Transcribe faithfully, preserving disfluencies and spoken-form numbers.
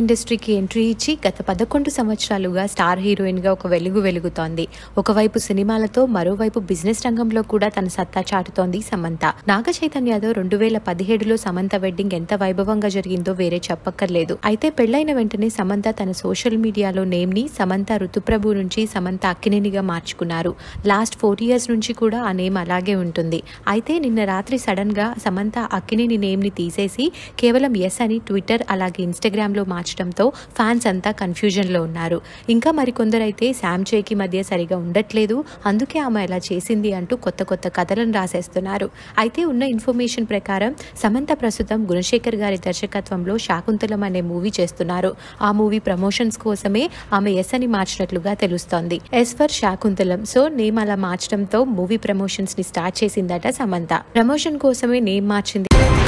ఇండస్ట్రీకి ఎంట్రీ ఇచ్చి గత పదకొండు సంవత్సరాలుగా స్టార్ హీరోయిన్గా ఒక వెలుగు వెలుగుతోంది. ఒకవైపు సినిమాలతో మరోవైపు బిజినెస్ రంగంలో కూడా తన సత్తా చాటుతోంది సమంత. నాగ చైతన్యతో రెండు వేల పదిహేడులో సమంత వెడ్డింగ్ ఎంత వైభవంగా జరిగిందో వేరే చెప్పక్కర్లేదు. అయితే పెళ్లైన వెంటనే సమంత తన సోషల్ మీడియాలో నేమ్ ని సమంత రుతుప్రభు నుంచి సమంత అక్కినేనిగా మార్చుకున్నారు. లాస్ట్ ఫోర్ ఇయర్స్ నుంచి కూడా ఆ నేమ్ అలాగే ఉంటుంది. అయితే నిన్న రాత్రి సడన్ గా సమంత అక్కినేని నేమ్ ని తీసేసి కేవలం ఎస్ అని ట్విట్టర్ అలాగే ఇన్స్టాగ్రామ్ లో మార్చడంతో ఫ్యాన్స్ అంతా కన్ఫ్యూజన్ లో ఉన్నారు. ఇంకా మరికొందరైతే శామ్ చేకి మధ్య సరిగా ఉండట్లేదు, అందుకే ఆమె ఇలా చేసింది అంటూ కొత్త కొత్త కథలను రాసేస్తున్నారు. అయితే ఉన్న ఇన్ఫర్మేషన్ ప్రకారం సమంత ప్రస్తుతం గుణశేఖర్ గారి దర్శకత్వంలో శాకుంతలం అనే మూవీ చేస్తున్నారు. ఆ మూవీ ప్రమోషన్స్ కోసమే ఆమె ఎస్ అని మార్చినట్లుగా తెలుస్తోంది. S for Shaakuntalam. So name అలా మార్చడంతో మూవీ ప్రమోషన్స్ ని స్టార్ట్ చేసిందట సమంత. ప్రమోషన్ కోసమే నేమ్ మార్చింది.